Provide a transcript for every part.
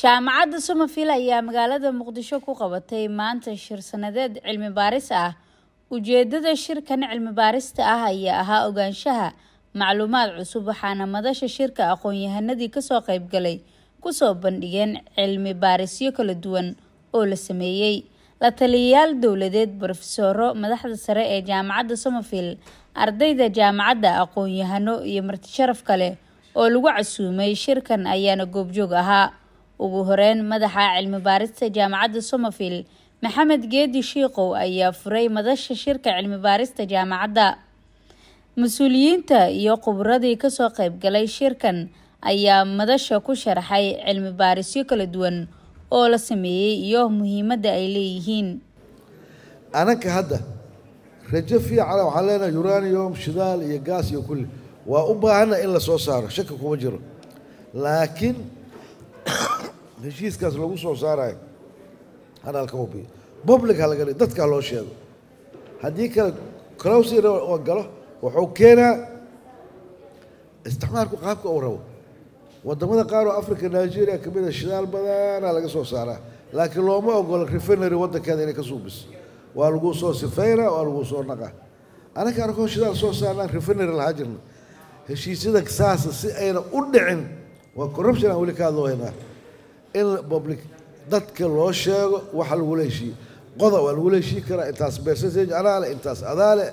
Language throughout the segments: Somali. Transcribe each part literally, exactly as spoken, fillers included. jaamacadda Somaville ayaa magaalada muqdisho ku qabatay maanta shir sanadeed cilmi baaris ah ujeedada shirkan cilmi baarista ah ayaa ahaa ogaanshaha macluumaad cusub waxaana madasha shirka aqoon-yahanadii ka soo qayb galay ku soo bandhigeen cilmi baarisyo kala duwan oo la sameeyay la taliyayaal dawladeed professoro madaxda sare ee jaamacadda Somaville ardayda jaamacadda aqoon-yahano iyo marti sharaf kale oo lagu casuumay shirkan ayaana goobjoog ahaa ugu horeen madaxa cilmi baarista jaamacadda Somaville maxamed geedi shiiqow ayaa furay madasha shirka cilmi baarista jaamacadda mas'uuliyiinta iyo qubradii ka soo qayb galay shirkan ayaa madasha ku sharaxay cilmi baarisyo kala duwan oo la sameeyay iyo muhiimadda ay leeyihiin anaka hadda rajo fiican oo haleena uranium shidaal iyo gaas iyo kulli waa u baahana in la soo saaro shaki kuma jiro laakiin heshiiskaas lagu soo saaray hadal ka ubi public hal galay dadka loo sheego hadii kala close oo galo wuxuu keenaa isticmaalka qaabka uu rabo wadamada qaar oo Afrika Nigeria ka mid ah shidaal badan laga soo saaraa laakiin looma ogol refinery wadankeeda inay ka suubis waa lagu soo sifeeyaa oo lagu soo naqa anaka arko shidaal soo saaraa refinery la hajirna heshiisyada kaas si ay u dhicin waa corruption aan wali ka hadlayna in public dadka loo sheego waxa lagu leeshii qodob waa lagu leeshii kara intaas percentage ala la intaas adale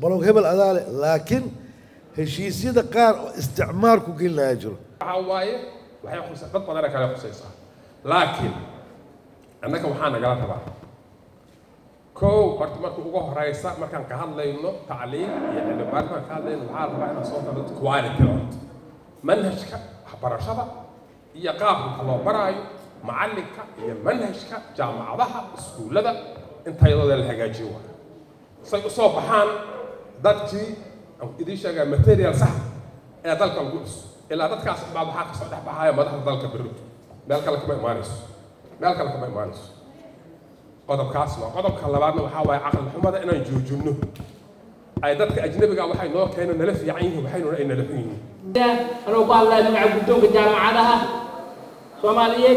balog hebel adale laakiin heshiisyada qaar isticmaalku gelinaa jiro hawaaye waxay khusad dad badan kala khusaysaa laakiin annaka waxaan naga rabaa كو برتمركو وقه رئيسا مركان كهادلينو تعليم يعني برتمركو كهادلينو وحال ربعنا صوتا دد كواليتي رات منهجكا waxbarashada iyo qaabka loo barayo macallinka iyo manhajka jaamacadaha iskuulada intayadooda la hagaajiyo say u soo baxaan dadkii idishaga material sax ee dalka ugu ilaa dadkaas baad waxa ka soo dhex baxaya madaxda dalka birruto meel kale kuma imaanayso meel kale kuma imaanayso قدم كاسلا قدم كلامنا وحوى عقل محمد إن يجوجونه عيدتك أجنبي قال وحين نور كانوا نلف يعينه وحين نور إن نلفينه. أنا أقول لا نمع قدوم الجامعة لها سومالية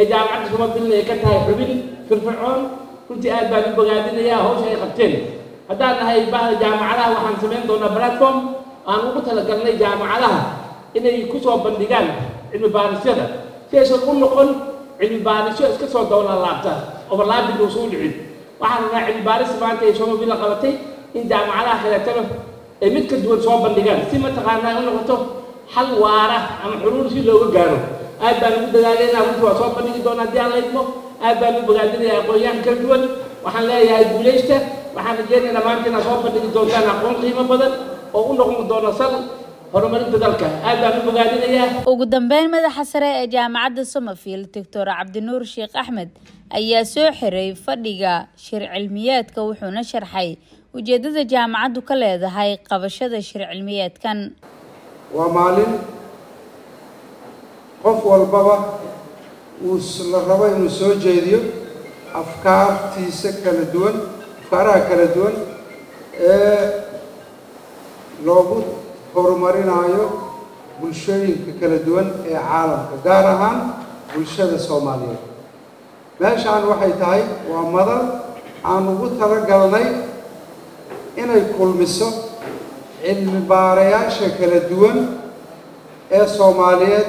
الجامعة سومالية كتها حبل في الفرعون كنت أبى بقعدين يا هو شيء خطين هذا هي بقى الجامعة لها وحن سمين دون براتهم أنا قلت لك أن الجامعة لها إن يكسر بندقان إنه بارسيدا كيش كل قل إنه بارسيدا كسر دون اللعبة. وبالله بدو صولعين وحنا راعي باريس فانتي شو بيلا قبتي إن دام على خلا تلف ميت كدول صوب اللجان سمة تقارنا إنه قطه حل واره أم حلول شيء لو جانو أبى نبدأ لنا وتو صوب اللجان دونا ديالا إنه أبى نبغى دنا يقويان كدول وحنا يقوليشته وحنا جينا لما كنا صوب اللجان دونا نقوم قيمة بدل وقولهم دونا سل ugu dambeyn madaxa sare ee jaamacadda Somaville Dr. Cabdinuur Sheekh Axmed ayaa soo xiray fadhiga shir cilmiyeedka wuxuuna sharxay ujeedada jaamacaddu ka leedahay qabashada shir cilmiyeedkan waa maalin qof walba uu la rabo inuu soo jeediyo afkaartiisa kala duwan afkaaraha kala duwan ee loogu horumarinayo bulshooyinka kala duwan ee caalamka gaar ahaan bulshada Soomaaliyeed meeshaan waxay tahay waa madal aan ugu talagalnay inay kulmiso cilmi baarayaasha kala duwan ee Soomaaliyeed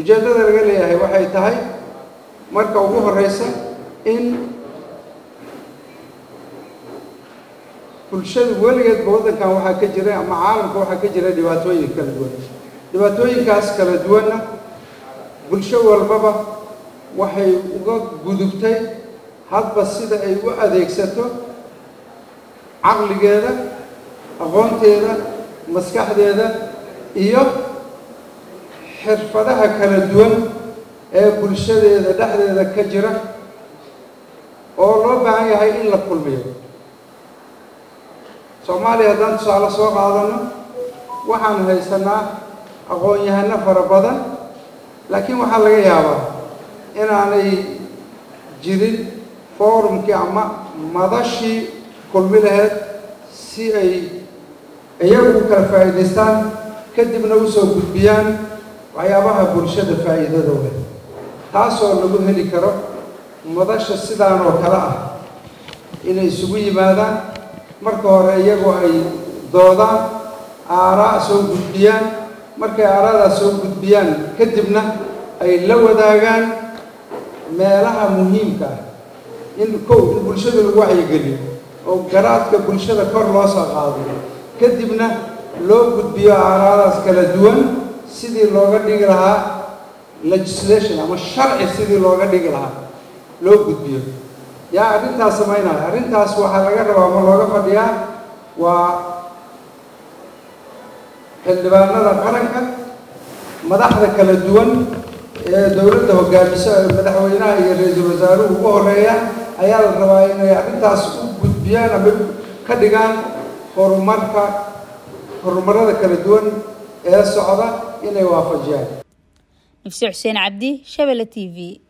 ujeedada laga leeyahay waxay tahay marka ugu horeysa in bulshada weligeed waddankan waxaa ka jira ama caalamka waxaa ka jira dhibaatooyin kala duwan dhibaatooyinkaas kala duwana bulsho walba waxay uga gudubtay hadba sida ay u adeegsato caqligeeda aqoonteeda maskaxdeeda iyo xirfadaha kala duwan bulshadeeda dhexdeeda ka jira oo loo baahan yahay in la kulmiyo. Soomaaliya haddaan tusaale soo qaadano waxaan haysanaa aqoon-yahano fara badan, laakiin waxaa laga yaabaa inaanay jirin forumkii ama madashii kulmi lahayd si ay iyagu kala faa'iidaystaan kadibna usoo gudbiyaan waxyaabaha bulshada faa'iidadooda, taasoo lagu heli karo madasha sidaan oo kale ah inay isugu yimaadaan. marka hore iyagu ay doodaan aaraa soo gudbiyaan, markay aaraadaas soo gudbiyaan kadibna ay la wadaagaan meelaha muhiimka ah in kow in bulshada lagu wacyigeliyo oo garaadka bulshada kor loo soo qaado, kadibna loo gudbiyo aaraadaas kala duwan sidii looga dhigi lahaa legislation ama sharci sidii looga dhigi lahaa loo gudbiyo. yaa arrintaas samaynaya arrintaas waxaa laga rabaa ma looga fadhiyaa waa xildhibaanada qaranka, madaxda kala duwan ee dowladda hogaamisa, madaxweynaha iyo ra-iisul wasaaruhu ugu horeeya ayaa la rabaa inay arrintaas u gudbiyaan ama ka dhigaan horumarka horumarada kala duwan ee socda inay waafajiyaan. nafsi xuseen cabdi, Shabelle T V.